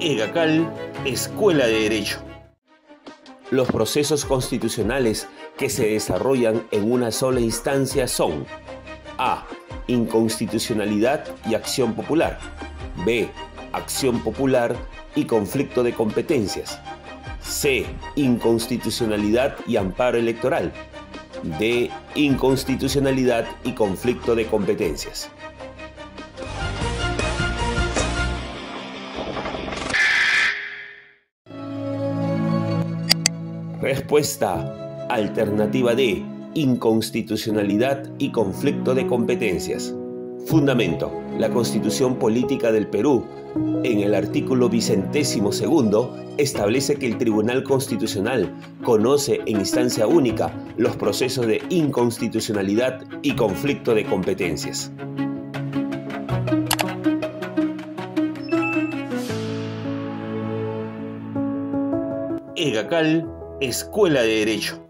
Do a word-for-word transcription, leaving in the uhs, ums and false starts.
EGACAL, Escuela de Derecho. Los procesos constitucionales que se desarrollan en una sola instancia son: A. Inconstitucionalidad y acción popular. B. Acción popular y conflicto de competencias. C. Inconstitucionalidad y amparo electoral. D. Inconstitucionalidad y conflicto de competencias. Respuesta: alternativa D. Inconstitucionalidad y conflicto de competencias. Fundamento: la Constitución Política del Perú, en el artículo vicentésimo segundo, establece que el Tribunal Constitucional conoce en instancia única los procesos de inconstitucionalidad y conflicto de competencias. EGACAL, Escuela de Derecho.